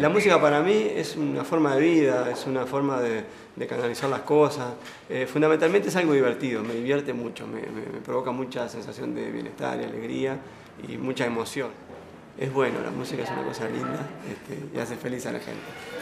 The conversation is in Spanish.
La música para mí es una forma de vida, es una forma de canalizar las cosas. Fundamentalmente es algo divertido, me divierte mucho, me provoca mucha sensación de bienestar y alegría y mucha emoción. Es bueno, la música es una cosa linda y hace feliz a la gente.